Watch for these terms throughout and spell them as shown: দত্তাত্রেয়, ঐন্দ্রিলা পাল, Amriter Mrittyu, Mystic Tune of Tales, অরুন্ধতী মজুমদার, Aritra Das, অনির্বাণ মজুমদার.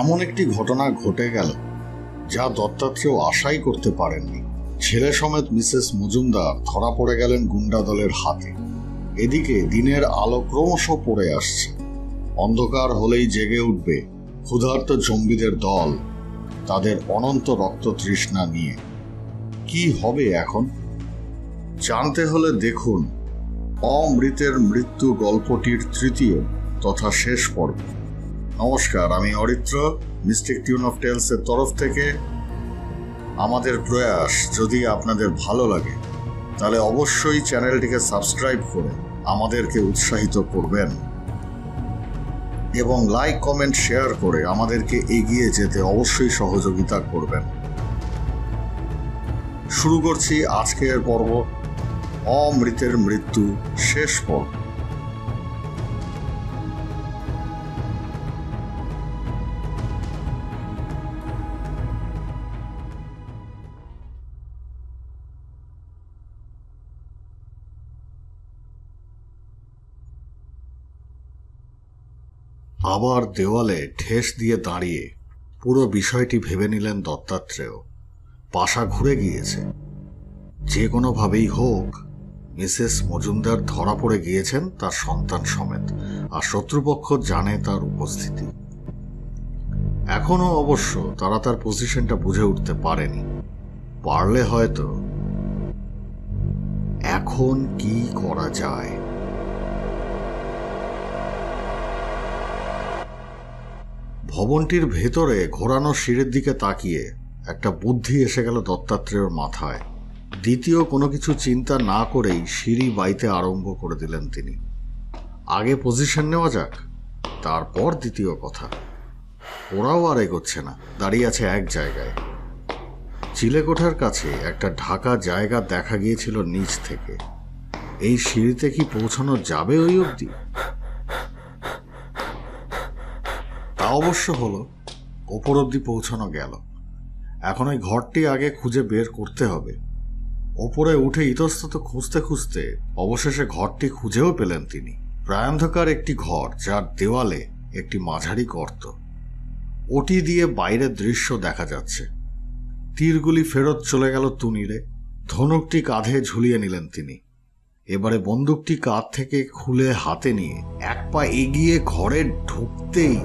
এমন একটি ঘটনা ঘটে গেল যা দত্তাত্রেয় আশাই করতে পারেননি। ছেলে সমেত মিসেস মজুমদার ধরা পড়ে গেলেন গুন্ডা দলের হাতে। এদিকে দিনের আলো ক্রমশ পড়ে আসছে, অন্ধকার হলেই জেগে উঠবে ক্ষুধার্ত জম্বিদের দল তাদের অনন্ত রক্ত তৃষ্ণা নিয়ে। কি হবে এখন জানতে হলে দেখুন অমৃতের মৃত্যু গল্পটির তৃতীয় তথা শেষ পর্ব। নমস্কার, আমি অরিত্র, মিস্টিক টিউন অফ টেলসের তরফ থেকে। আমাদের প্রয়াস যদি আপনাদের ভালো লাগে তাহলে অবশ্যই চ্যানেলটিকে সাবস্ক্রাইব করে আমাদেরকে উৎসাহিত করবেন এবং লাইক কমেন্ট শেয়ার করে আমাদেরকে এগিয়ে যেতে অবশ্যই সহযোগিতা করবেন। শুরু করছি আজকের পর্ব অমৃতের মৃত্যু শেষ পর্ব। আবার দেওয়ালে ঠেস দিয়ে দাঁড়িয়ে পুরো বিষয়টি ভেবে নিলেন দত্তাত্রেয়। পাশা ঘুরে গিয়েছে, যে কোনোভাবেই হোক মিসেস মজুমদার ধরা পড়ে গিয়েছেন তার সন্তান সমেত, আর শত্রুপক্ষ জানে তার উপস্থিতি। এখনও অবশ্য তারা তার পজিশনটা বুঝে উঠতে পারেনি, পারলে হয়তো। এখন কি করা যায়? ভবনটির ভেতরে ঘোরানো সিঁড়ির দিকে তাকিয়ে একটা বুদ্ধি এসে গেল দত্তাত্রেয়র মাথায়। দ্বিতীয় কোনো কিছু চিন্তা না করেই সিঁড়ি বাইতে আরম্ভ করে দিলেন তিনি। আগে পজিশন নেওয়া যাক, তারপর দ্বিতীয় কথা। ওরাও আর এগোচ্ছে না, দাঁড়িয়ে আছে এক জায়গায়। চিলেকোঠার কাছে একটা ঢাকা জায়গা দেখা গিয়েছিল নিচ থেকে। এই সিঁড়িতে কি পৌঁছানো যাবে ওই অবধি? তা অবশ্য হলো, ওপর অবধি পৌঁছানো গেল। এখন এই ঘরটি আগে খুঁজে বের করতে হবে। ওপরে উঠে ইতস্তত খুঁজতে খুঁজতে অবশেষে ঘরটি খুঁজেও পেলেন তিনি। প্রায়ন্ধকার একটি ঘর, যার দেওয়ালে একটি মাঝারি গর্ত, ওটি দিয়ে বাইরের দৃশ্য দেখা যাচ্ছে। তীরগুলি ফেরত চলে গেল তুনিরে। ধনুকটি কাঁধে ঝুলিয়ে নিলেন তিনি। এবারে বন্দুকটি কাঁধ থেকে খুলে হাতে নিয়ে এক পা এগিয়ে ঘরে ঢুকতেই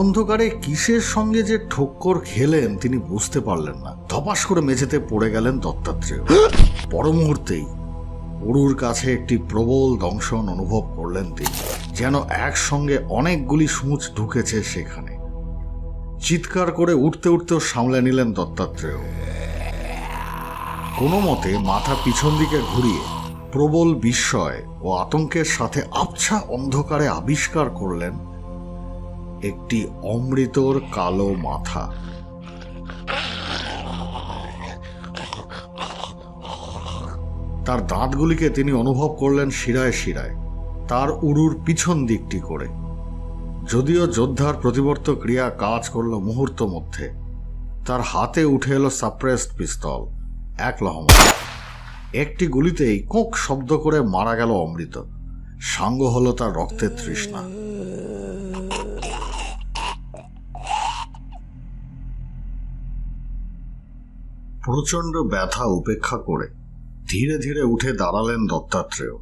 অন্ধকারে কিসের সঙ্গে যে ঠোক্কর খেলেন তিনি বুঝতে পারলেন না। ধপাস করে মেঝেতে পড়ে গেলেন দত্তাত্রেয়। পর মুহূর্তেই ওরুর কাছে একটি প্রবল দংশন অনুভব করলেন তিনি, যেন একসঙ্গে অনেকগুলি সূচ ঢুকেছে সেখানে। চিৎকার করে উঠতে উঠতেও সামলে নিলেন দত্তাত্রেয়। কোনো মতে মাথা পিছন দিকে ঘুরিয়ে প্রবল বিস্ময় ও আতঙ্কের সাথে আবছা অন্ধকারে আবিষ্কার করলেন একটি অমৃতর কালো মাথা। তার দাঁতগুলিকে তিনি অনুভব করলেন শিরায় শিরায়, তার উরুর পিছন দিকটি করে। যদিও যোদ্ধার প্রতিবর্ত ক্রিয়া কাজ করল মুহূর্ত মধ্যে, তার হাতে উঠে এলো সাপ্রেসড পিস্তল। এক লহমা, একটি গুলিতেই কোঁক শব্দ করে মারা গেল অমৃত। সাঙ্গ হলো তার রক্তের তৃষ্ণা। প্রচণ্ড ব্যথা উপেক্ষা করে ধীরে ধীরে উঠে দাঁড়ালেন দত্তাত্রেয়।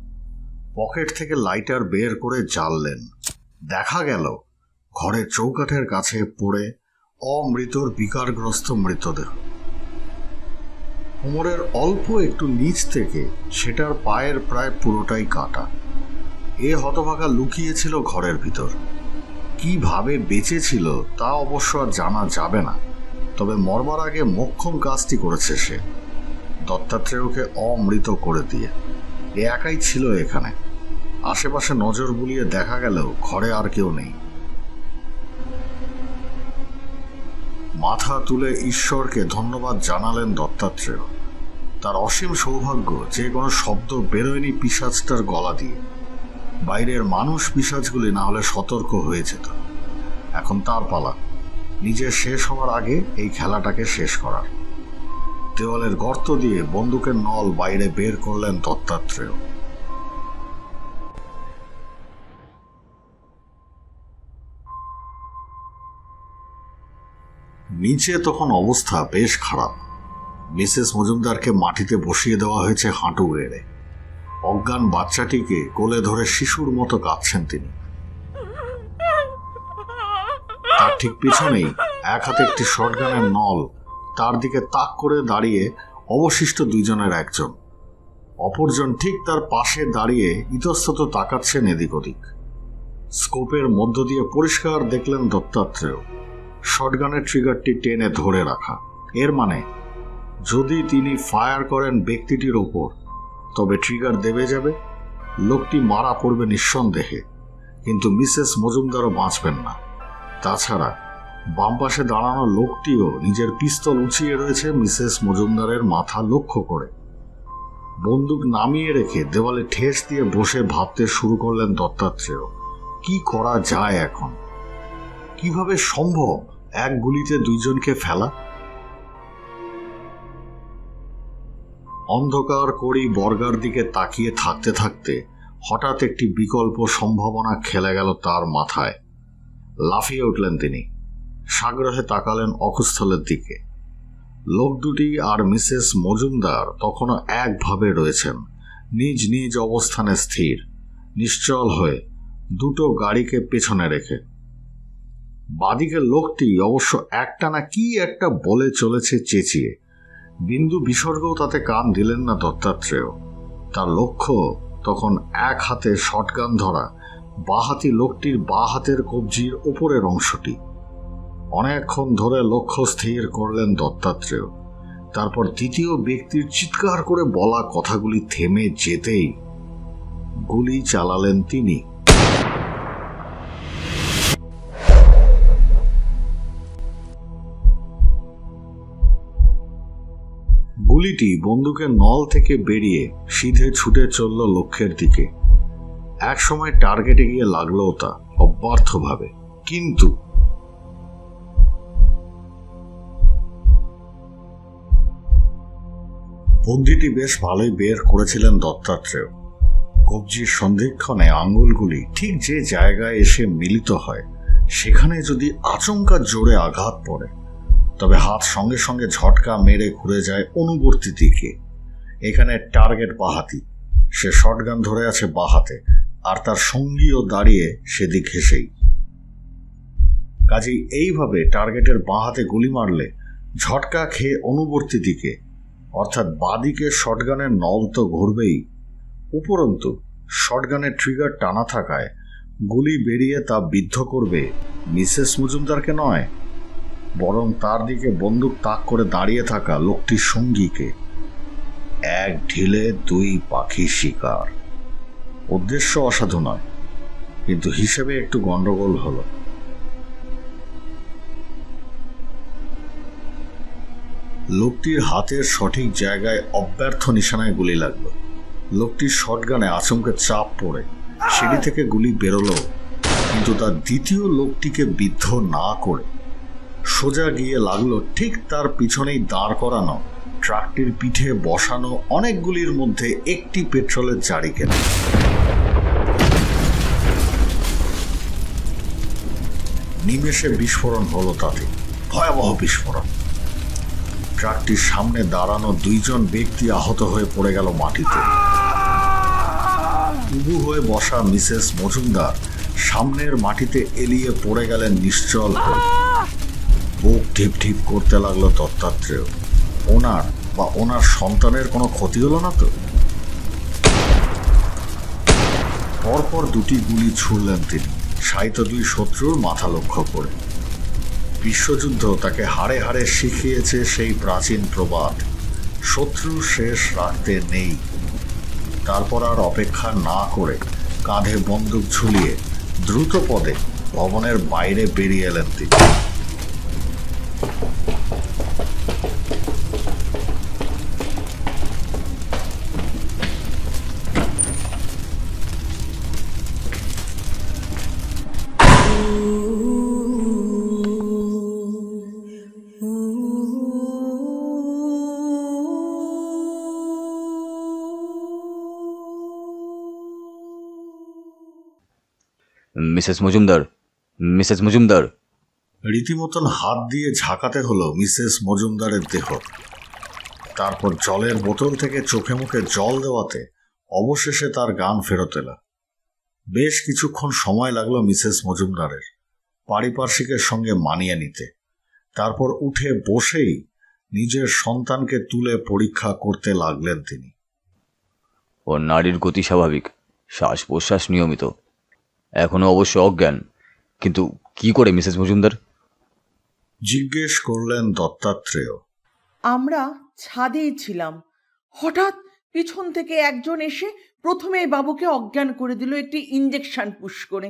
পকেট থেকে লাইটার বের করে জ্বাললেন। দেখা গেল ঘরের চৌকাঠের কাছে পড়ে অমৃতর বিকারগ্রস্ত মৃতদেহ। কোমরের অল্প একটু নিচ থেকে সেটার পায়ের প্রায় পুরোটাই কাটা। এ হতভাগা লুকিয়েছিল ঘরের ভিতর। কিভাবে বেঁচে ছিল তা অবশ্য আর জানা যাবে না, তবে মরবার আগে মোক্ষম কাজটি করেছে সে, দত্তাত্রেয়কে অমৃত করে দিয়ে। এ একাই ছিল এখানে। আশেপাশে নজর বুলিয়ে দেখা গেলেও ঘরে আর কেউ নেই। মাথা তুলে ঈশ্বরকে ধন্যবাদ জানালেন দত্তাত্রেয়। তার অসীম সৌভাগ্য যে কোনো শব্দ বেরোয়নি পিশাচটার গলা দিয়ে। বাইরের মানুষ পিশাচগুলি না হলে সতর্ক হয়ে যেত। এখন তার পালা নিজে শেষ হওয়ার আগে এই খেলাটাকে শেষ করার। দেওয়ালের গর্ত দিয়ে বন্দুকের নল বাইরে বের করলেন দত্তাত্রেয়। নিচে তখন অবস্থা বেশ খারাপ। মিসেস মজুমদারকে মাটিতে বসিয়ে দেওয়া হয়েছে হাঁটু গেড়ে। অজ্ঞান বাচ্চাটিকে কোলে ধরে শিশুর মতো কাঁদছেন তিনি। তার ঠিক পিছনেই এক হাতে একটি শটগানের নল, তার দিকে তাক করে দাঁড়িয়ে অবশিষ্ট দুইজনের একজন, অপরজন ঠিক তার পাশে দাঁড়িয়ে ইতস্তত তাকাচ্ছেন এদিক ওদিক। স্কোপের মধ্য দিয়ে পরিষ্কার দেখলেন দত্তাত্রেয় শটগানের ট্রিগারটি টেনে ধরে রাখা। এর মানে যদি তিনি ফায়ার করেন ব্যক্তিটির ওপর, তবে ট্রিগার দেবে যাবে, লোকটি মারা পড়বে নিঃসন্দেহে, কিন্তু মিসেস মজুমদারও বাঁচবেন না। তাছাড়া বাম পাশে দাঁড়ানো লোকটিও নিজের পিস্তল উঁচিয়ে রয়েছে মিসেস মজুমদারের মাথা লক্ষ্য করে। বন্দুক নামিয়ে রেখে দেওয়ালে ঠেস দিয়ে বসে ভাবতে শুরু করলেন দত্তাত্রেয়, কি করা যায় এখন, কিভাবে সম্ভব এক গুলিতে দুইজনকে ফেলা। অন্ধকার করি বর্গার দিকে তাকিয়ে থাকতে থাকতে হঠাৎ একটি বিকল্প সম্ভাবনা খেলে গেল তার মাথায়। লাফিয়ে উঠলেন তিনি, সাগ্রহে তাকালেন অকুস্থলের দিকে। লোক দুটি আর মিসেস মজুমদার তখনও একভাবে রয়েছেন, নিজ নিজ অবস্থানে স্থির, নিশ্চল হয়ে, দুটো গাড়িকে পেছনে রেখে। বাদিকের লোকটি অবশ্য একটানা কি একটা বলে চলেছে চেঁচিয়ে, বিন্দু বিসর্গও তাতে কান দিলেন না দত্তাত্রেয়। তার লক্ষ্য তখন এক হাতে শটগান ধরা বাঁহাতি লোকটির বাঁ হাতের কবজির ওপরের অংশটি। অনেকক্ষণ ধরে লক্ষ্য স্থির করলেন দত্তাত্রেয়, তারপর দ্বিতীয় ব্যক্তির চিৎকার করে বলা কথাগুলি থেমে যেতেই গুলি চালালেন তিনি। গুলিটি বন্দুকের নল থেকে বেরিয়ে সিধে ছুটে চলল লক্ষ্যের দিকে। একসময় টার্গেটে গিয়ে লাগলো তা অব্যর্থভাবে, কিন্তু বুদ্ধিটি বেশ ভালোই বের করেছিলেন দত্তাত্রেয়। কবজির সন্ধিক্ষণে আঙ্গুলগুলি ঠিক যে জায়গায় এসে মিলিত হয়, সেখানে যদি আচমকা জোরে আঘাত পড়ে, তবে হাত সঙ্গে সঙ্গে ঝটকা মেরে ঘুরে যায় অনুবর্তী দিকে। এখানে টার্গেট বাঁহাতি, সে শটগান ধরে আছে বাঁহাতে, আর তার সঙ্গীও দাঁড়িয়ে সেদিক ঘেঁষেই। কাজেই এইভাবে টার্গেটের বাঁহাতে গুলি মারলে ঝটকা খেয়ে অনুবর্তী দিকে, অর্থাৎ বাঁদিকে শটগানের নল তো ঘুরবেই, উপরন্তু শটগানের ট্রিগার টানা থাকায় গুলি বেরিয়ে তা বিদ্ধ করবে মিসেস মজুমদারকে নয়, বরং তার দিকে বন্দুক তাক করে দাঁড়িয়ে থাকা লোকটির সঙ্গীকে। এক ঢিলে দুই পাখি শিকার। উদ্দেশ্য অসাধু নয়, কিন্তু হিসেবে একটু গন্ডগোল হল। লোকটির হাতের সঠিক জায়গায় অব্যর্থ নিশানায় গুলি লাগলো। লোকটির শটগানে আচমকা চাপ পড়ে সিঁড়ি থেকে গুলি বেরোলো, কিন্তু তার দ্বিতীয় লোকটিকে বিদ্ধ না করে সোজা গিয়ে লাগলো ঠিক তার পিছনেই দাঁড় করানো ট্রাকটির পিঠে বসানো অনেকগুলির মধ্যে একটি পেট্রোলের জারি কেনা। নিমেষে বিস্ফোরণ হলো, তাতে ভয়াবহ বিস্ফোরণ। ট্রাকটির সামনে দাঁড়ানো দুইজন ব্যক্তি আহত হয়ে পড়ে গেল মাটিতে। উবু হয়ে বসা মিসেস মজুমদার সামনের মাটিতে এলিয়ে পড়ে গেলেন নিশ্চল হয়ে। বুক ঢিপ ঢিপ করতে লাগলো দত্তাত্রেয়। ওনার বা ওনার সন্তানের কোনো ক্ষতি হলো না তো? পরপর দুটি গুলি ছুড়লেন তিনি সাহিত্য দুই শত্রুর মাথা লক্ষ্য করে। বিশ্বযুদ্ধ তাকে হাড়ে হাড়ে শিখিয়েছে সেই প্রাচীন প্রবাদ, শত্রু শেষ রাখতে নেই। তারপর আর অপেক্ষা না করে কাঁধে বন্দুক ঝুলিয়ে দ্রুত পদে ভবনের বাইরে বেরিয়ে এলেন তিনি। Mrs Majumdar, Mrs Majumdar. রীতিমতন হাত দিয়ে ঝাঁকাতে হলো মিসেস মজুমদারের দেহ। তারপর জলের বোতল থেকে চোখে মুখে জল দেওয়াতে অবশেষে তার গান ফেরত এলো। বেশ কিছুক্ষণ সময় লাগলো মিসেস মজুমদারের পারিপার্শ্বিকের সঙ্গে মানিয়ে নিতে। তারপর উঠে বসেই নিজের সন্তানকে তুলে পরীক্ষা করতে লাগলেন তিনি। ও নারীর গতি স্বাভাবিক, শ্বাস প্রশ্বাস নিয়মিত, এখনো অবশ্য অজ্ঞান। কিন্তু কি করে মিসেস মজুমদার? জিজ্ঞেস করলেন দত্তাত্রেয়। আমরা ছাদেই ছিলাম, হঠাৎ পিছন থেকে একজন এসে প্রথমে বাবুকে অজ্ঞান করে দিল একটি ইঞ্জেকশন পুশ করে।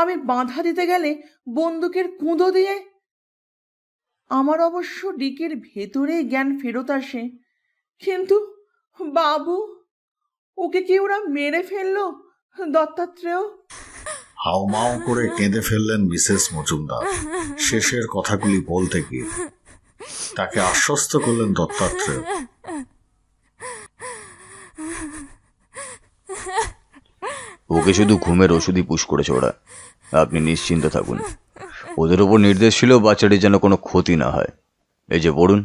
আমি বাঁধা দিতে গেলে বন্দুকের কুঁদো দিয়ে। আমার অবশ্য ডিকের ভেতরে জ্ঞান ফেরত আসে, কিন্তু বাবু, ওকে কি ওরা মেরে ফেললো দত্তাত্রেয়? হাউমাউ করে কেঁদে ফেললেন মিসেস মজুমদার শেষের কথাগুলি বলতে গিয়ে। তাকে আশ্বস্ত করলেন দত্তাত্রেয়, ওকে শুধু ঘুমের ওষুধই পুশ করেছে ওরা, আপনি নিশ্চিন্ত থাকুন। ওদের উপর নির্দেশ ছিল বাচ্চাটি যেন কোনো ক্ষতি না হয়। এই যে বলুন।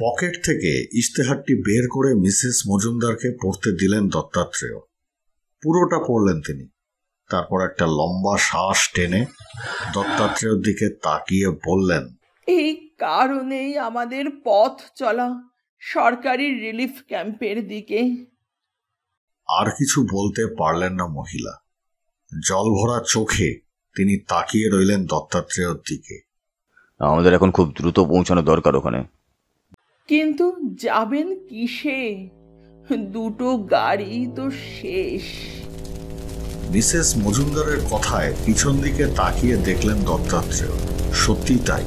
পকেট থেকে ইশতেহারটি বের করে মিসেস মজুমদারকে পড়তে দিলেন দত্তাত্রেয়। পুরোটা পড়লেন তিনি। তারপর একটা লম্বা শ্বাস টেনে দত্তাত্রেয়ের দিকে তাকিয়ে বললেন, এই কারণেই আমাদের পথ চলা সরকারি রিলিফ ক্যাম্পের দিকে। আর কিছু বলতে পারলেন না মহিলা। জল ভরা চোখে তিনি তাকিয়ে রইলেন দত্তাত্রেয়ের দিকে। আমাদের এখন খুব দ্রুত পৌঁছানো দরকার ওখানে। কিন্তু যাবেন কিসে? দুটো গাড়ি তো শেষ। মিসেস মজুমদারের কথায় পিছন দিকে তাকিয়ে দেখলেন দত্তাত্রেয়। সত্যি তাই,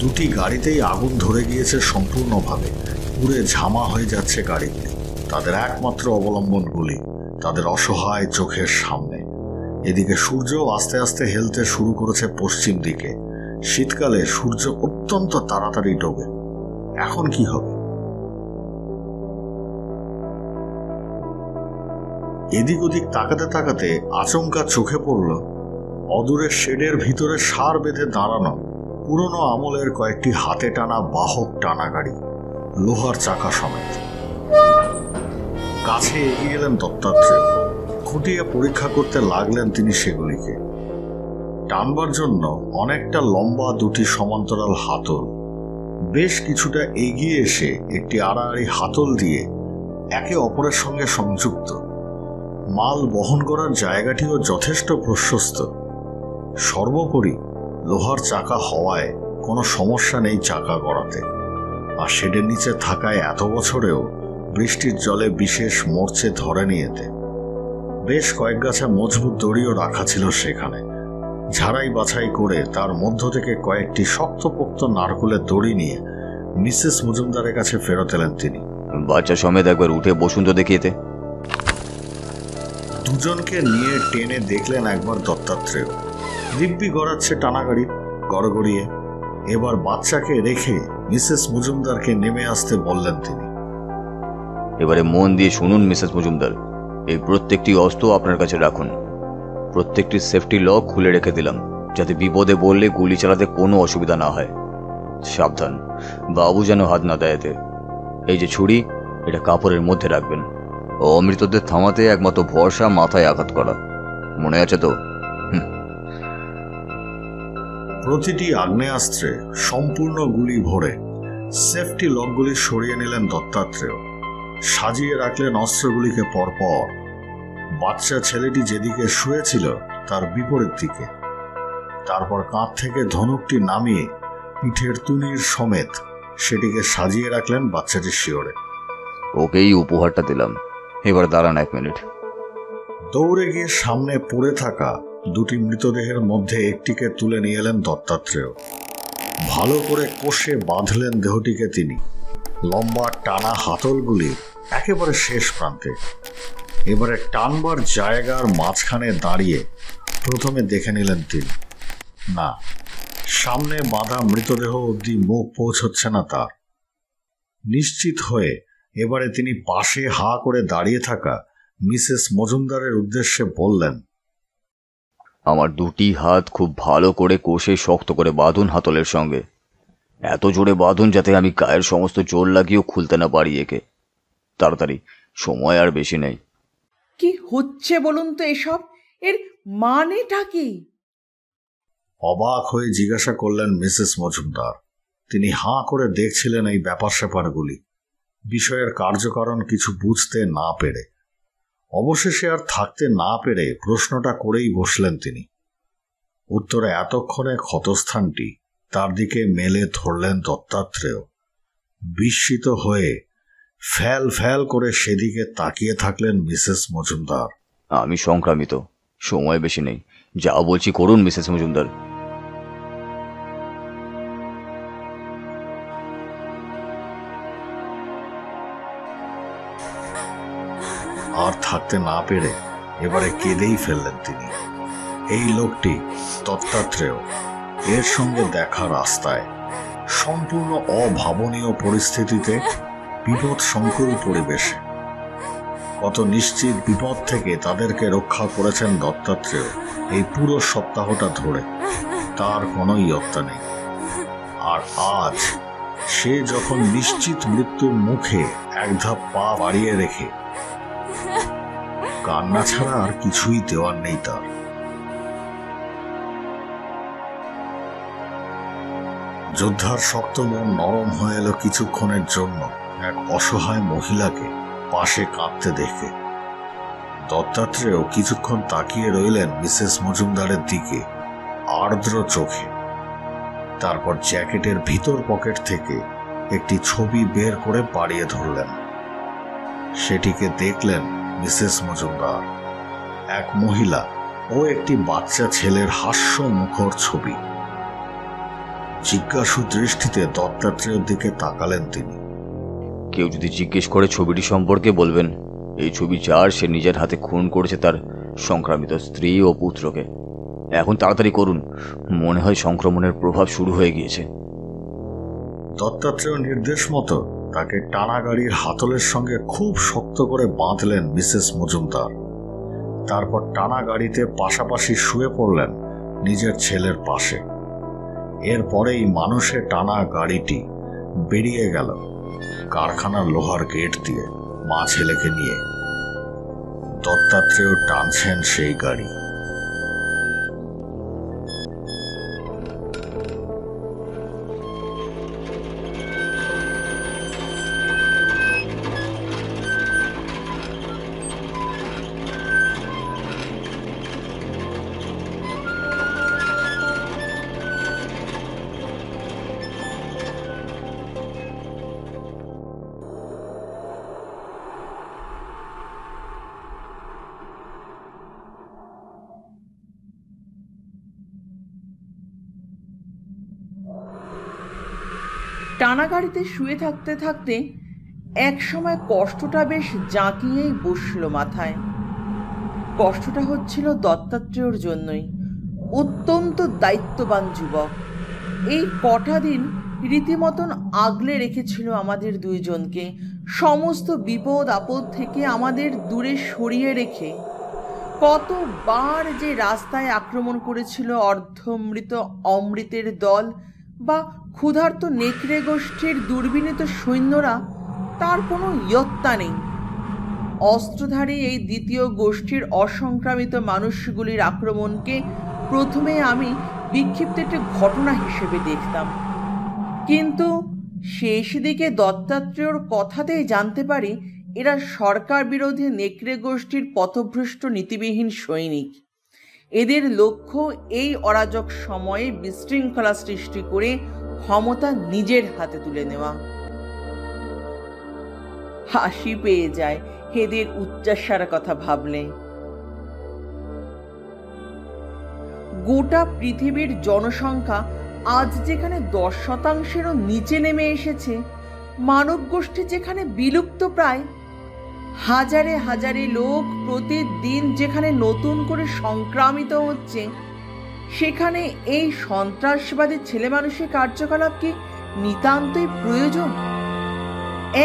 দুটি গাড়িতেই আগুন ধরে গিয়েছে সম্পূর্ণভাবে, পুড়ে ঝামা হয়ে যাচ্ছে গাড়িগুলি। তাদের একমাত্র অবলম্বনগুলি তাদের অসহায় চোখের সামনে। এদিকে সূর্য আস্তে আস্তে হেলতে শুরু করেছে পশ্চিম দিকে। শীতকালে সূর্য অত্যন্ত তাড়াতাড়ি ডোবে। এখন কি হবে? এদিক ওদিক তাকাতে তাকাতে আচমকা চোখে পড়ল অদূরের শেডের ভিতরে সার বেঁধে দাঁড়ানো পুরনো আমলের কয়েকটি হাতে টানা বাহক টানা গাড়ি, লোহার চাকা সমেত। কাছে এগিয়ে গেলেন দত্তাত্রেয়, খুঁটিয়ে পরীক্ষা করতে লাগলেন তিনি সেগুলিকে। টানবার জন্য অনেকটা লম্বা দুটি সমান্তরাল হাতল। বেশ কিছুটা এগিয়ে এসে একটি আড়াআড়ি হাতল দিয়ে একে অপরের সঙ্গে সংযুক্ত। মাল বহন করার জায়গাটিও যথেষ্ট প্রশস্ত। সর্বোপরি লোহার চাকা হওয়ায় কোনো সমস্যা নেই চাকা গড়াতে। আর শেডের নিচে থাকায় এত বছরেও বৃষ্টির জলে বিশেষ মরচে ধরে নিয়েতে। বেশ কয়েক গাছা মজবুত দড়িও রাখা ছিল সেখানে। ঝাড়াই বাছাই করে তার মধ্য থেকে কয়েকটি শক্তপোক্ত নারকলের দড়ি নিয়ে মিসেস মজুমদারের কাছে ফেরত এলেন তিনি। বাচ্চা সমেত একবার উঠে বসুন তো দেখিয়েতে। দুজনকে নিয়ে টেনে দেখলেন একবার দত্তাত্রেয়। দিব্যি গড়াচ্ছে টানা গাড়ি গড়গড়িয়ে। এবার বাচ্চাকে রেখে মিসেস মজুমদারকে নেমে আসতে বললেন তিনি। এবারে মন দিয়ে শুনুন মিসেস মজুমদার, এই প্রত্যেকটি অস্ত্র আপনার কাছে রাখুন। প্রত্যেকটি সেফটি লক খুলে রেখে দিলাম, যাতে বিপদে পড়লে গুলি চালাতে কোনো অসুবিধা না হয়। সাবধান, বাবু যেন হাত না দেয় এতে। এই যে ছুরি, এটা কাপড়ের মধ্যে রাখবেন। অমৃতদের থামাতে একমাত্র ভরসা মাথায় আঘাত করা, মনে আছে তো? প্রতিটি আগ্নেয়াস্ত্রে সম্পূর্ণ গুলি ভরে সেফটি লকগুলি সরিয়ে নিলেন দত্তাত্রেয়। সাজিয়ে রাখলেন অস্ত্রগুলিকে পরপর। বাচ্চা ছেলেটি যেদিকে শুয়েছিল তার বিপরীত দিকে। তারপর কাঁধ থেকে ধনুকটি নামিয়ে পিঠের তুনির সমেত সেটিকে সাজিয়ে রাখলেন বাচ্চাটির শিয়রে। ওকেই উপহারটা দিলাম, এবার দাঁড়ান এক মিনিট। দৌড়ে গিয়ে সামনে পড়ে থাকা দুটি মৃতদেহের মধ্যে একটিকে তুলে নিয়ে এলেন দত্তাত্রেয়। ভালো করে কষে বাঁধলেন দেহটিকে তিনি, লম্বা টানা হাতলগুলি একেবারে শেষ প্রান্তে। এবারে টানবার জায়গার মাঝখানে দাঁড়িয়ে প্রথমে দেখে নিলেন তিনি, না, সামনে বাঁধা মৃতদেহ অবধি মুখ পৌঁছচ্ছে না তার। নিশ্চিত হয়ে এবারে তিনি পাশে হা করে দাঁড়িয়ে থাকা মিসেস মজুমদারের উদ্দেশ্যে বললেন, আমার দুটি হাত খুব ভালো করে কষে শক্ত করে বাঁধুন হাতলের সঙ্গে, এত জোরে বাঁধুন যাতে আমি গায়ের সমস্ত জোর লাগিয়েও খুলতে না পারি একে। তাড়াতাড়ি, সময় আর বেশি নেই। কি হচ্ছে বলুন তো এসব, এর মানেটা কি? অবাক হয়ে জিজ্ঞাসা করলেন মিসেস মজুমদার। তিনি হাঁ করে দেখছিলেন এই ব্যাপার স্যাপারগুলি, বিষয়ের কার্যকারণ কিছু বুঝতে না পেরে। অবশেষে আর থাকতে না পেরে প্রশ্নটা করেই বসলেন তিনি। উত্তরে এতক্ষণে ক্ষতস্থানটি তার দিকে মেলে ধরলেন দত্তাত্রেয়। বিস্মিত হয়ে ফ্যাল ফ্যাল করে সেদিকে তাকিয়ে থাকলেন মিসেস মজুমদার। আমি সংক্রামিত, সময় বেশি নেই, যা বলছি করুন মিসেস মজুমদার। আর থাকতে না পেরে এবারে কেঁদেই ফেললেন তিনি। এই লোকটি দত্তাত্রেয়, এর সঙ্গে দেখা রাস্তায় সম্পূর্ণ অভাবনীয় পরিস্থিতিতে, বিপদ সংকুল পরিবেশে কত নিশ্চিত বিপদ থেকে তাদেরকে রক্ষা করেছেন দত্তাত্রেয় এই পুরো সপ্তাহটা ধরে, তার কোনো ইয়ত্তা নেই। আর আজ সে যখন নিশ্চিত মৃত্যুর মুখে এক ধাপ পা বাড়িয়ে রেখে, কান্না ছাড়া আর কিছুই দেওয়ার নেই তার। যোদ্ধার শক্ত মন নরম হয়ে এলো কিছুক্ষণের জন্য এক অসহায় মহিলাকে পাশে কাঁপতে দেখে। দত্তাত্রেয় কিছুক্ষণ তাকিয়ে রইলেন মিসেস মজুমদারের দিকে আর্দ্র চোখে। তারপর জ্যাকেটের ভিতর পকেট থেকে একটি ছবি বের করে বাড়িয়ে ধরলেন। সেটিকে দেখলেন মিসেস মজুমদার। এক মহিলা ও একটি বাচ্চা ছেলের হাস্য মুখর ছবি। জিজ্ঞাসু দৃষ্টিতে দত্তাত্রেয়ের দিকে তাকালেন তিনি। কেউ যদি জিজ্ঞেস করে ছবিটি সম্পর্কে, বলবেন এই ছবি যার সে নিজের হাতে খুন করেছে তার সংক্রামিত স্ত্রী ও পুত্রকে। এখন তাড়াতাড়ি করুন, মনে হয় সংক্রমণের প্রভাব শুরু হয়ে গিয়েছে। দত্তাত্রেয় নির্দেশ মতো তাকে টানা গাড়ির হাতলের সঙ্গে খুব শক্ত করে বাঁধলেন মিসেস মজুমদার। তারপর টানা গাড়িতে পাশাপাশি শুয়ে পড়লেন নিজের ছেলের পাশে। এরপরেই মানুষে টানা গাড়িটি বেরিয়ে গেল কারখানার লোহার গেট দিয়ে, মা ছেলেকে নিয়ে। দত্তাত্রেয় টানছেন সেই গাড়ি। টানা গাড়িতে শুয়ে থাকতে থাকতে একসময় কষ্টটা বেশ জাঁকিয়েই বসল মাথায়। কষ্টটা হচ্ছিল দত্তাত্রেয়র জন্যই। অত্যন্ত দায়িত্ববান যুবক, এই কটা দিন রীতিমতন আগলে রেখেছিল আমাদের দুইজনকে, সমস্ত বিপদ আপদ থেকে আমাদের দূরে সরিয়ে রেখে। কতবার যে রাস্তায় আক্রমণ করেছিল অর্ধমৃত অমৃতের দল বা ক্ষুধার্ত নেকড়ে গোষ্ঠীর দুর্বিনীত সৈন্যরা, তার কোনো ইয়ত্তা নেই। অস্ত্রধারী এই দ্বিতীয় গোষ্ঠীর অসংক্রামিত মানুষগুলির আক্রমণকে প্রথমে আমি বিক্ষিপ্ত একটি ঘটনা হিসেবে দেখতাম, কিন্তু শেষ দিকে দত্তাত্রেয়র কথাতেই জানতে পারি এরা সরকার বিরোধী নেকড়ে গোষ্ঠীর পথভ্রষ্ট নীতিবিহীন সৈনিক। এদের লক্ষ্য এই অরাজক সময়ে বিশৃঙ্খলা সৃষ্টি করে ক্ষমতা নিজের হাতে তুলে নেওয়া। হাসি পেয়ে যায় এদের উচ্চাসার কথা ভাবলে। গোটা পৃথিবীর জনসংখ্যা আজ যেখানে 10%-এরও নিচে নেমে এসেছে, মানব গোষ্ঠী যেখানে বিলুপ্ত প্রায়, হাজারে হাজারে লোক প্রতিদিন যেখানে নতুন করে সংক্রামিত হচ্ছে, সেখানে এই সন্ত্রাসবাদী ছেলে মানুষের কার্যকলাপ কি নিতান্তই প্রয়োজন?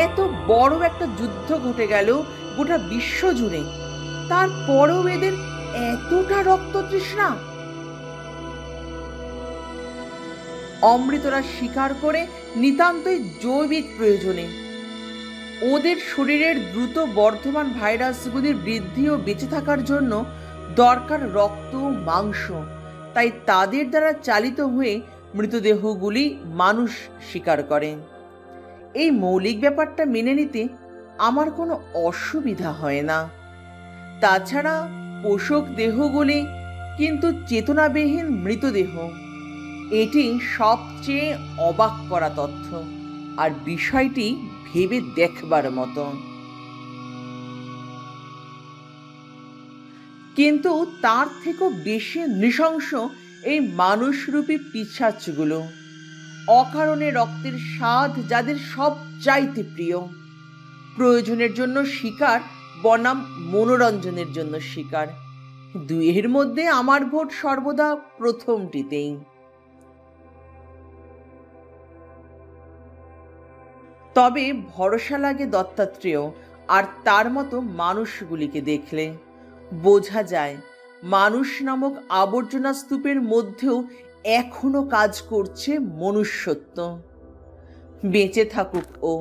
এত বড় একটা যুদ্ধ ঘটে গেল গোটা বিশ্ব জুড়ে, তারপরেও এদের এতটা রক্ত তৃষ্ণা। অমৃতরা শিকার করে নিতান্তই জৈবিক প্রয়োজনে। ওদের শরীরের দ্রুত বর্ধমান ভাইরাসগুলির বৃদ্ধি ও বেঁচে থাকার জন্য দরকার রক্ত ও মাংস। তাই তাদের দ্বারা চালিত হয়ে মৃতদেহগুলি মানুষ শিকার করে। এই মৌলিক ব্যাপারটা মেনে নিতে আমার কোনো অসুবিধা হয় না। তাছাড়া পোষক দেহগুলি কিন্তু চেতনাবিহীন মৃতদেহ, এটি সবচেয়ে অবাক করা তথ্য আর বিষয়টি ভেবে দেখবার মতো। কিন্তু তার থেকেও বেশি নৃশংস এই মানুষরূপী পিশাচগুলো, অকারণে রক্তের স্বাদ যাদের সব চাইতে প্রিয়। প্রয়োজনের জন্য শিকার বনাম মনোরঞ্জনের জন্য শিকার, দুয়ের মধ্যে আমার ভোট সর্বদা প্রথমটিতেই। তবে ভরসা লাগে দত্তাত্রেয় আর তার মতো মানুষগুলিকে দেখলে বোঝা যায় মানুষ নামক আবর্জনা স্তূপের মধ্যেও এখনো কাজ করছে মনুষ্যত্ব। বেঁচে থাকুক ও,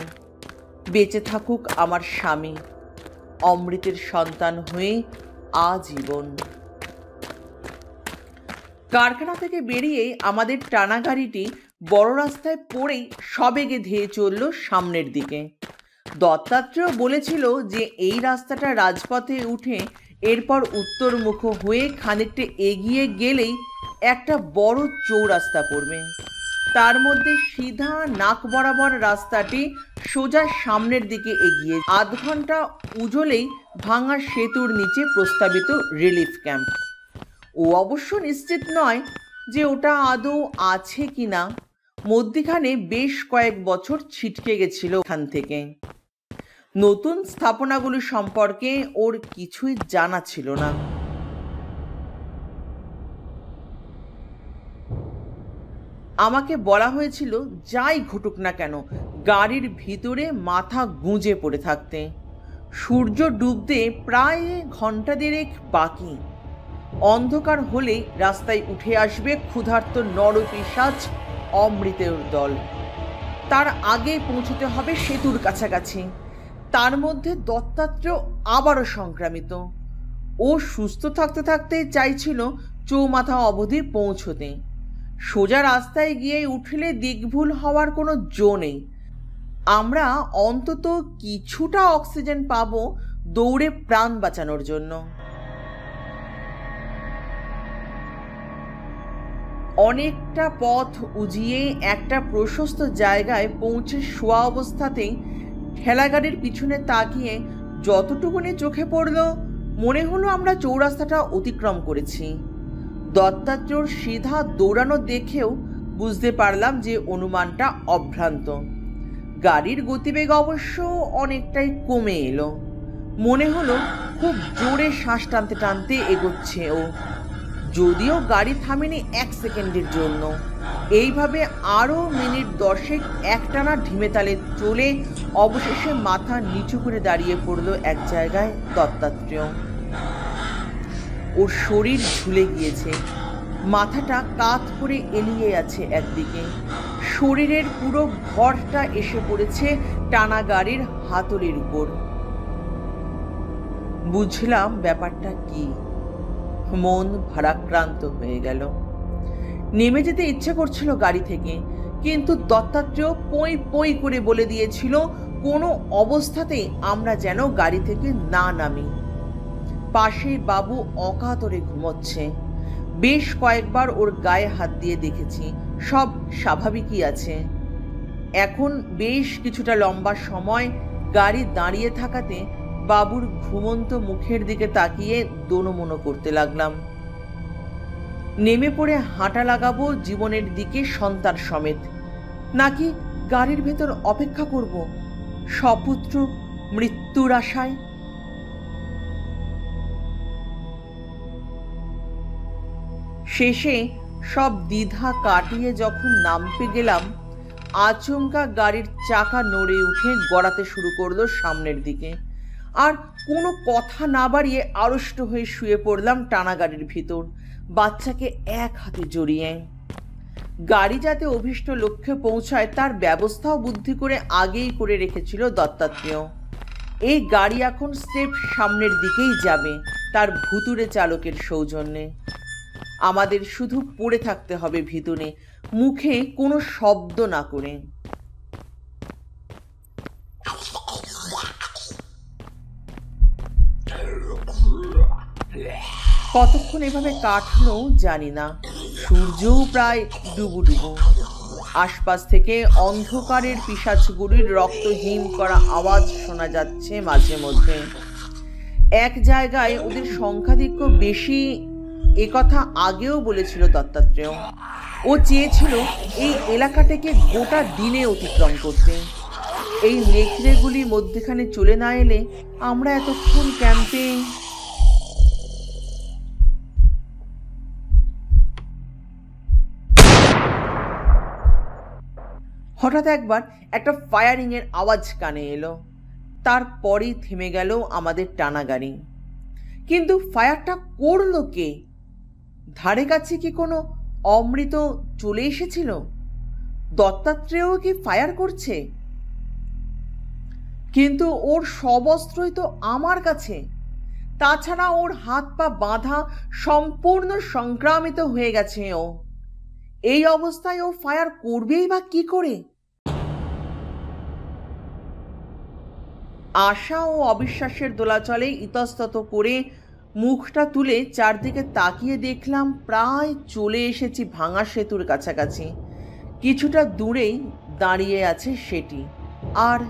বেঁচে থাকুক আমার স্বামী, অমৃতের সন্তান হয়ে আজীবন। কারখানা থেকে বেরিয়ে আমাদের টানা গাড়িটি বড় রাস্তায় পড়েই সবেগে ধেয়ে চলল সামনের দিকে। দত্তাত্রেয় বলেছিল যে এই রাস্তাটা রাজপথে উঠে এরপর উত্তরমুখ হয়ে খানিকটা এগিয়ে গেলেই একটা বড় চৌরাস্তা পড়বে, তার মধ্যে সিধা নাক বরাবর রাস্তাটি সোজা সামনের দিকে এগিয়ে আধ ঘন্টা উজলেই ভাঙা সেতুর নিচে প্রস্তাবিত রিলিফ ক্যাম্প। ও অবশ্য নিশ্চিত নয় যে ওটা আদৌ আছে কি না, মধ্যখানে বেশ কয়েক বছর ছিটকে গেছিল ওখান থেকে। নতুন স্থাপনাগুলি সম্পর্কে ওর কিছুই জানা ছিল না। আমাকে বলা হয়েছিল যাই ঘটুক না কেন গাড়ির ভিতরে মাথা গুঁজে পড়ে থাকতে। সূর্য ডুবতে প্রায় ঘন্টা দেড়েক বাকি, অন্ধকার হলেই রাস্তায় উঠে আসবে ক্ষুধার্ত নরপিশাচ অমৃতের দল। তার আগে পৌঁছতে হবে সেতুর কাছাকাছি। তার মধ্যে দত্তাত্রেয় আবারও সংক্রামিত। ও সুস্থ থাকতে থাকতে চাইছিল চৌমাথা অবধি পৌঁছতে। সোজা রাস্তায় গিয়ে উঠলে দিকভুল হওয়ার কোনো জো নেই। আমরা অন্তত কিছুটা অক্সিজেন পাবো দৌড়ে প্রাণ বাঁচানোর জন্য। অনেকটা পথ উজিয়ে একটা প্রশস্ত জায়গায় পৌঁছে শোয়া অবস্থাতেই ঠেলাগাড়ির পিছনে তাকিয়ে যতটুকুনি চোখে পড়ল মনে হলো আমরা চৌরাস্তাটা অতিক্রম করেছি। দত্তাত্রেয়র সিধা দৌড়ানো দেখেও বুঝতে পারলাম যে অনুমানটা অভ্রান্ত। গাড়ির গতিবেগ অবশ্য অনেকটাই কমে এলো, মনে হলো খুব জোরে শ্বাস টানতে টানতে এগোচ্ছে ও। যদিও গাড়ি থামেনি এক সেকেন্ডের জন্য। এইভাবে আরও মিনিট 10 একটানা ঢিমেতালে চলে অবশেষে মাথা নিচু করে দাঁড়িয়ে পড়ল এক জায়গায় দত্তাত্রেয়। ওর শরীর ঝুলে গিয়েছে, মাথাটা কাত করে এলিয়ে আছে একদিকে, শরীরের পুরো ভরটা এসে পড়েছে টানা গাড়ির হাতলের উপর। বুঝলাম ব্যাপারটা কি, মন ভারাক্রান্ত হয়ে গেল। নেমে যেতে ইচ্ছে করছিল গাড়ি থেকে, কিন্তু দত্তাত্রেয় পই পই করে বলে দিয়েছিল কোনো অবস্থাতেই আমরা যেন গাড়ি থেকে না নামি। পাশে বাবু অকাতরে ঘুমোচ্ছে, বেশ কয়েকবার ওর গায়ে হাত দিয়ে দেখেছি, সব স্বাভাবিকই আছে। এখন বেশ কিছুটা লম্বা সময় গাড়ি দাঁড়িয়ে থাকাতে বাবুর ঘুমন্ত মুখের দিকে তাকিয়ে দোনোমনো করতে লাগলাম। নেমে পড়ে হাঁটা লাগাবো জীবনের দিকে সন্তান সমেত, নাকি গাড়ির ভেতর অপেক্ষা করব সপুত্র মৃত্যুর আশায়? শেষে সব দ্বিধা কাটিয়ে যখন নামতে গেলাম, আচমকা গাড়ির চাকা নড়ে উঠে গড়াতে শুরু করলো সামনের দিকে। और कोनो कथा ना बाड़िए आड़ष्ट हुए शुए पड़लाम टाना गाड़िर भीतर बाच्चाके एक हाथे जड़िए। गाड़ी जाते अभिष्ट लक्ष्ये पौঁছায় तार व्यवस्थाओ बुद्धि करे आगेई करे रेखेछिलो दत्तात्रेय। एई गाड़ी एखन स्टेप सामनेर दिकेई जाबे तार भुतुरे चालकेर सौजन्ये। आमादेर शुधु पड़े थाकते हबे भीतरे, मुखे कोनो शब्द ना करे। कतक्षण एभाबे काटलो जानि ना। सूर्य प्राय डुबो डुबो। आशपाश थेके अंधकारेर पिशाचगुलिर रक्त हिम करा आवाज शोना जाच्छे माझे मध्ये। एक जायगाय ओदेर संख्याधिक्य बेशी ए कथा आगेओ बोलेछिलो दत्तात्रेय। ओ चेयेछिलो एई एलाकाटाके गोटा दिने अतिक्रम करते। एई नेकड़ेगुली मध्यखाने चले ना एले आमरा एतक्षण कैम्पे। हठात् एक बार एक फायरिंग आवाज़ काने एलो, तारपरेई थेमे गेलो आमादेर टाना गाड़ी। किन्तु फायरटा करलो के? धारे काछे कि कोनो अमृत चले एसेछिलो? दत्तात्रेयও कि फायर करছে? किन्तु ओर सबस्त्रই तो आमार काছে, ताछाड़ा ओर हाथ पा बाँधा सम्पूर्ण संक्रामित हये गेছে। ओ এই অবস্থায় ও ফায়ার করবেই বা কি করে? आशा और अविश्वासेर दोलाचले इतस्तत करे मुखटा तुले चारदिके ताकिये देखलाम प्राय चले एसेछि भांगा सेतुर काछाकाछि। किछुटा दूरेई दाड़िये आछे सेटी, और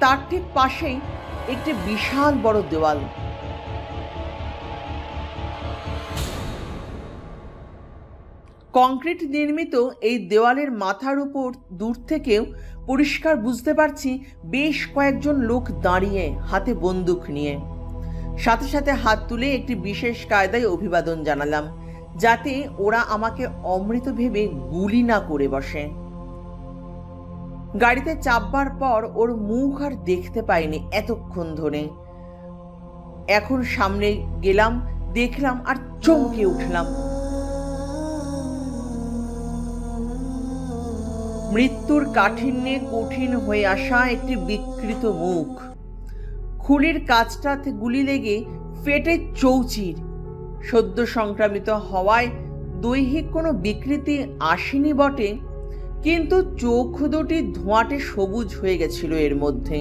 तार ठीक पाशेई एकटी विशाल बड़ देवाल। कंक्रीट निर्मित ए देवालेर माथार उपर दूर थेकेओ परिष्कार बुझते पारछि बेश कयेकजन लोक दाड़िये हाथे बंदूक निये, साथे साथे हाथ तुले एकटी विशेष कायदाय अभिवादन जानालाम जाते ओरा आमाके अमृत भेबे गुली ना करे बसे। गाड़ीते चापबार पर ओर मुख आर देखते पाइनि एतक्षण धरे। एखन सामने गेलाम, देखलाम आर चमके उठलाम। मृत्युर काठिन्ये कठिन हये आसा एकटी विकृत मुख, खुलिर काछटाते गुली लेगे फेटे चौचिर। सद्य संक्रामित हवाय दैहिक कोनो विकृति आसेनि बटे, किन्तु चोख दुटी धोंयाटे सबुज हये गेछिलो। एर मध्ये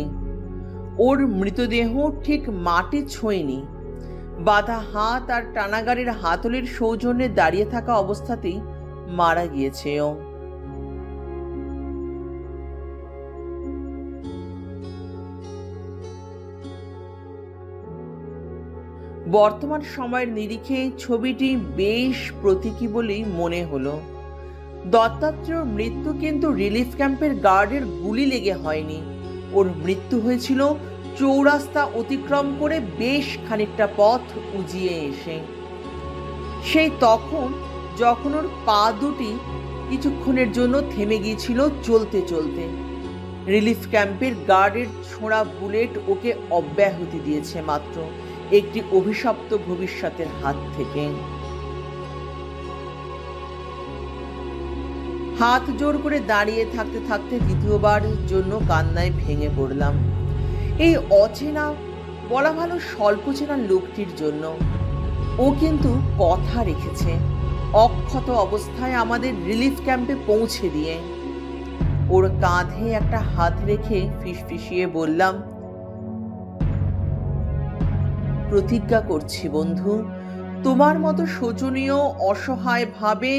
ओर मृतदेह ठीक माटी छोयेनि। बाधा हाथ आर टानागाड़िर हातलिर सौजन्ये दाड़िये थाका अवस्थातेई मारा गियेछे। ओ बर्तमान समय निरीखे छविटी बेश प्रतीकी बोलेई मने हलो। दत्तात्रेयर मृत्यु किन्तु रिलीफ कैम्पेर गार्डेर गुली लेगे हयनि। ओर मृत्यु हयेछिलो चौरास्ता अतिक्रम करे बेश खानिकटा पथ उजिये एसे। सेई तखन जखन ओर पा दुटी किछुक्षणेर जोन्नो थेमे गियेछिलो चलते चलते। रिलीफ कैम्पेर गार्डेर छोड़ा बुलेट ओके अब्याहति दियेछे मात्र एक अभिशप्त भविष्यतेर हाथ थेके। हाथ जोड़ करे दाड़िये थाकते थाकते द्वितीयबार जोन्नो कान्नाय भेंगे पड़लाम एई अचेना बला भालो स्वल्प चेना लोकटिर जोन्नो। ओ किन्तु कथा रेखेछे अक्षत अवस्थाय आमादेर रिलीफ कैम्पे पौঁছে दिये। ओर काँधे एकटा हाथ रेखे फिसफिसिये बोललाम, प्रतिज्ञा करछि बंधु, तोमार मतो शोचनीय असहाय भावे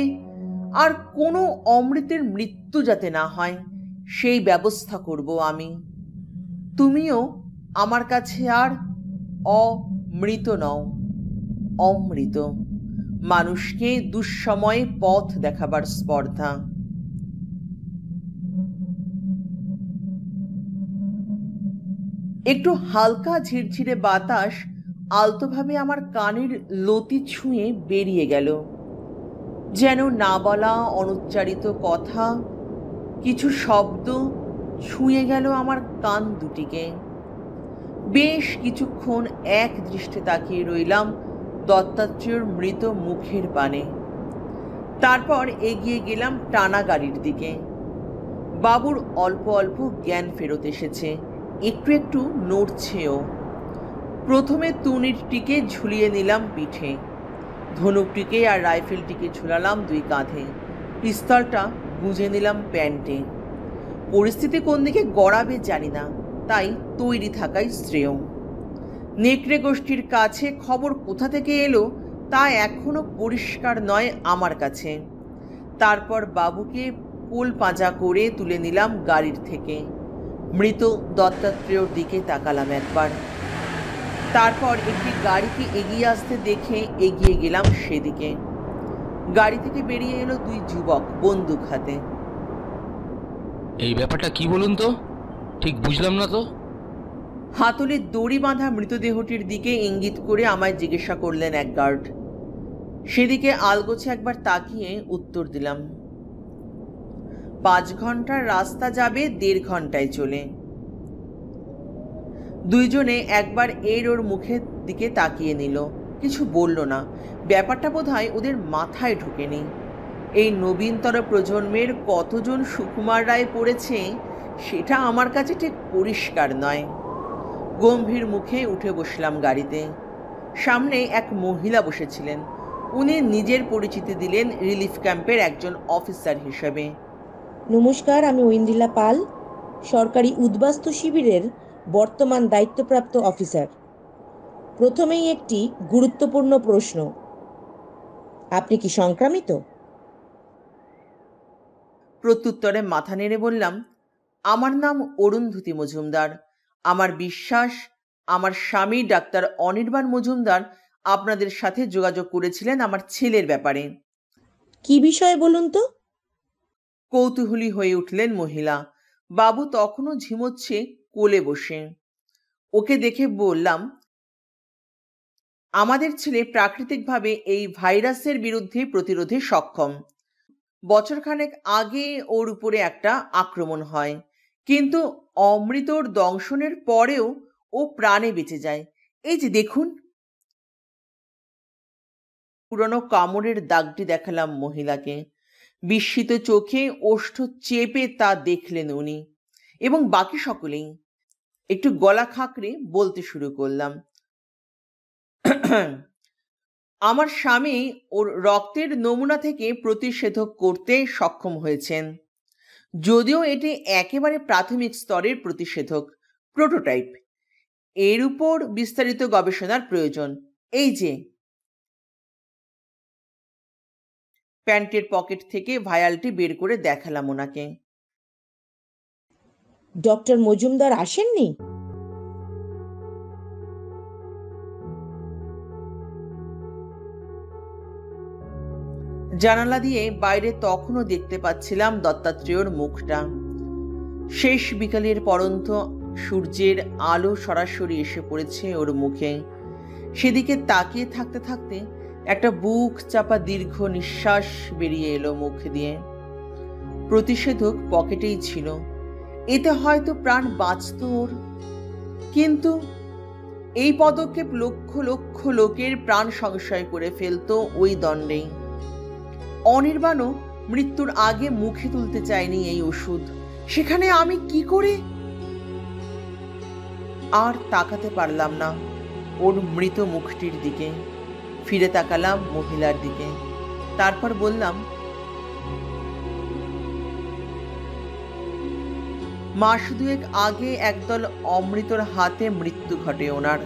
आर कोनो अमृतेर मृत्यु जाते ना हय सेई व्यवस्था करब आमी। तुमिओ आमार काछे आर अमृत नओ, अमृत मानुषके दुःसमये पथ देखाबार स्पर्धा। एकटु हालका झिरझिरे बातास आलतोभावे आमार कानेर लति छुঁয়ে बेरिये गेल। जेन ना बला अनुच्चारित कथा किछु शब्द छुঁয়ে गेल आमार कान दुटिके। বেশ কিছুক্ষণ এক দৃষ্টে তাকিয়ে রইলাম দত্তাত্রেয়ের মৃত মুখের পানে। তারপর এগিয়ে গেলাম টানা গাড়ির দিকে। বাবুর অল্প অল্প জ্ঞান ফেরত এসেছে, একটু একটু নড়ছেও। প্রথমে তুনিরটিকে ঝুলিয়ে নিলাম পিঠে, ধনুকটিকে আর রাইফেলটিকে ঝুলালাম দুই কাঁধে, পিস্তলটা গুঁজে নিলাম প্যান্টে। পরিস্থিতি কোন দিকে গড়াবে জানি না, তাই তৈরি থাকাই শ্রেয়। নেকড়ে গোষ্ঠীর কাছে খবর কোথা থেকে এলো তা এখনও পরিষ্কার নয় আমার কাছে। তারপর বাবুকে কোল পাঁজা করে তুলে নিলাম গাড়ির থেকে, মৃত দত্তাত্রেয়ের দিকে তাকালাম একবার, তারপর একটি গাড়িকে এগিয়ে আসতে দেখে এগিয়ে গেলাম সেদিকে। গাড়ি থেকে বেরিয়ে এলো দুই যুবক বন্দুক হাতে। এই ব্যাপারটা কি বলুন তো, ঠিক বুঝলাম না তো। হাতলে দড়ি বাঁধা মৃতদেহটির দিকে ইঙ্গিত করে আমায় জিজ্ঞাসা করলেন এক গার্ড। সেদিকে আলগোছে একবার তাকিয়ে উত্তর দিলাম, 5 ঘন্টার রাস্তা যাবে 1.5 ঘন্টায় চলে। দুইজনে একবার এর ওর মুখের দিকে তাকিয়ে নিল, কিছু বলল না। ব্যাপারটা বোধহয় ওদের মাথায় ঢোকেনি। এই নবীনতর প্রজন্মের কতজন সুকুমার রায় পড়েছে সেটা আমার কাছে ঠিক পরিষ্কার নয়। গম্ভীর মুখে উঠে বসলাম গাড়িতে। সামনে এক মহিলা বসেছিলেন, উনি নিজের পরিচিতি দিলেন রিলিফ ক্যাম্পের একজন অফিসার হিসেবে। নমস্কার, আমি ঐন্দ্রিলা পাল, সরকারি উদ্বাস্তু শিবিরের বর্তমান দায়িত্বপ্রাপ্ত অফিসার। প্রথমেই একটি গুরুত্বপূর্ণ প্রশ্ন, আপনি কি সংক্রামিত? প্রত্যুত্তরে মাথা নেড়ে বললাম, আমার নাম অরুন্ধতী মজুমদার। আমার বিশ্বাস আমার স্বামী ডাক্তার অনির্বাণ মজুমদার আপনাদের সাথে যোগাযোগ করেছিলেন আমার ছেলের ব্যাপারে। কি বিষয়ে বলুন তো? কৌতূহলী হয়ে উঠলেন মহিলা। বাবু তখনও ঝিমোচ্ছে কোলে বসে। ওকে দেখে বললাম, আমাদের ছেলে প্রাকৃতিকভাবে এই ভাইরাসের বিরুদ্ধে প্রতিরোধে সক্ষম। বছরখানেক আগে ওর উপরে একটা আক্রমণ হয়, কিন্তু অমৃতর দংশনের পরেও ও প্রাণে বেঁচে যায়। এই যে দেখুন। পুরনো কামড়ের দাগটি দেখালাম মহিলাকে। বিস্মিত চোখে ওষ্ঠ চেপে তা দেখলেন উনি এবং বাকি সকলেই। একটু গলা খাঁকড়ে বলতে শুরু করলাম, আমার স্বামী ওর রক্তের নমুনা থেকে প্রতিষেধক করতে সক্ষম হয়েছেন, যদিও এটি একেবারে প্রাথমিক স্তরের প্রতিষেধক, প্রোটোটাইপ। এর উপর বিস্তারিত গবেষণার প্রয়োজন। এই যে, প্যান্টের পকেট থেকে ভায়ালটি বের করে দেখালাম ওনাকে। ডক্টর মজুমদার আসেননি? জানালা দিয়ে বাইরে তখনও দেখতে পাচ্ছিলাম দত্তাত্রেয়ের মুখটা। শেষ বিকালের পরন্ত সূর্যের আলো সরাসরি এসে পড়েছে ওর মুখে। সেদিকে তাকিয়ে থাকতে থাকতে একটা বুক চাপা দীর্ঘ নিঃশ্বাস বেরিয়ে এলো মুখ দিয়ে। প্রতিষেধক পকেটেই ছিল, এতে হয়তো প্রাণ বাঁচত ওর, কিন্তু এই পদক্ষেপ লক্ষ লক্ষ লোকের প্রাণ সংশয় করে ফেলত ওই দণ্ডেই। অনির্বাণও মৃত্যুর আগে মুখে তুলতে চায়নি এই ওষুধ, সেখানে আমি কি করে? আর তাকাতে পারলাম না ওর মৃত মুখটির দিকে, ফিরে তাকালাম মহিলার দিকে। তারপর বললাম, মাস দুয়েক আগে একদল অমৃতর হাতে মৃত্যু ঘটে ওনার।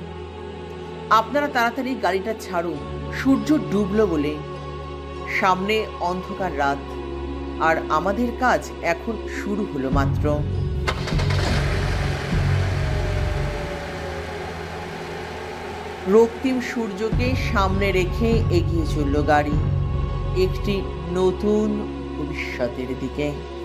আপনারা তাড়াতাড়ি গাড়িটা ছাড়ুন, সূর্য ডুবল বলে। সামনে অন্ধকার রাত, আর আমাদের কাজ এখন শুরু হলো মাত্র। রক্তিম সূর্যকে সামনে রেখে এগিয়ে চলল গাড়ি, একটি নতুন ভবিষ্যতের দিকে।